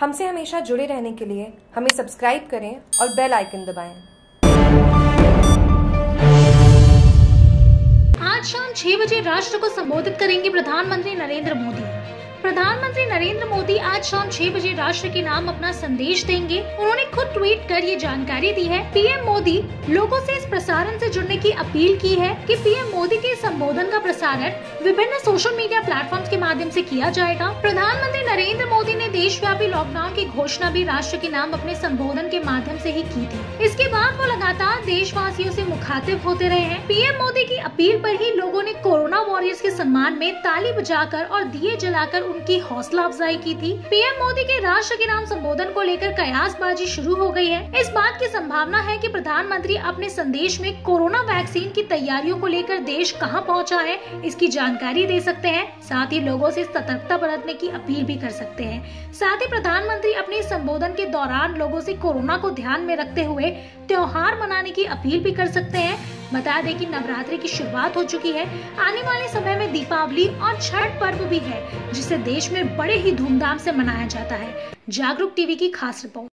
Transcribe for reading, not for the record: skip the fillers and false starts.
हमसे हमेशा जुड़े रहने के लिए हमें सब्सक्राइब करें और बेल आइकन दबाएं। आज शाम 6 बजे राष्ट्र को संबोधित करेंगे प्रधानमंत्री नरेंद्र मोदी। प्रधानमंत्री नरेंद्र मोदी आज शाम 6 बजे राष्ट्र के नाम अपना संदेश देंगे। उन्होंने खुद ट्वीट कर ये जानकारी दी है। पीएम मोदी लोगों से इस प्रसारण से जुड़ने की अपील की है कि पीएम मोदी के संबोधन का प्रसारण विभिन्न सोशल मीडिया प्लेटफॉर्म्स के माध्यम से किया जाएगा। प्रधानमंत्री नरेंद्र मोदी ने देशव्यापी लॉकडाउन की घोषणा भी राष्ट्र के नाम अपने संबोधन के माध्यम से ही की थी। इसके बाद वो लगातार देशवासियों से मुखातिब होते रहे हैं। पीएम मोदी की अपील पर ही लोगों ने कोरोना वॉरियर्स के सम्मान में ताली बजाकर और दिए जलाकर उनकी हौसला अफजाई की थी। पीएम मोदी के राष्ट्र के नाम संबोधन को लेकर कयासबाजी शुरू हो गई है। इस बात की संभावना है कि प्रधानमंत्री अपने संदेश में कोरोना वैक्सीन की तैयारियों को लेकर देश कहां पहुंचा है इसकी जानकारी दे सकते हैं। साथ ही लोगों से सतर्कता बरतने की अपील भी कर सकते हैं। साथ ही प्रधानमंत्री अपने संबोधन के दौरान लोगों से कोरोना को ध्यान में रखते हुए त्योहार मनाने की अपील भी कर सकते हैं। बता दें कि नवरात्रि की शुरुआत हो चुकी है। आने वाले समय में दीपावली और छठ पर्व भी है, जिसे देश में बड़े ही धूमधाम से मनाया जाता है। जागरूक टीवी की खास रिपोर्ट।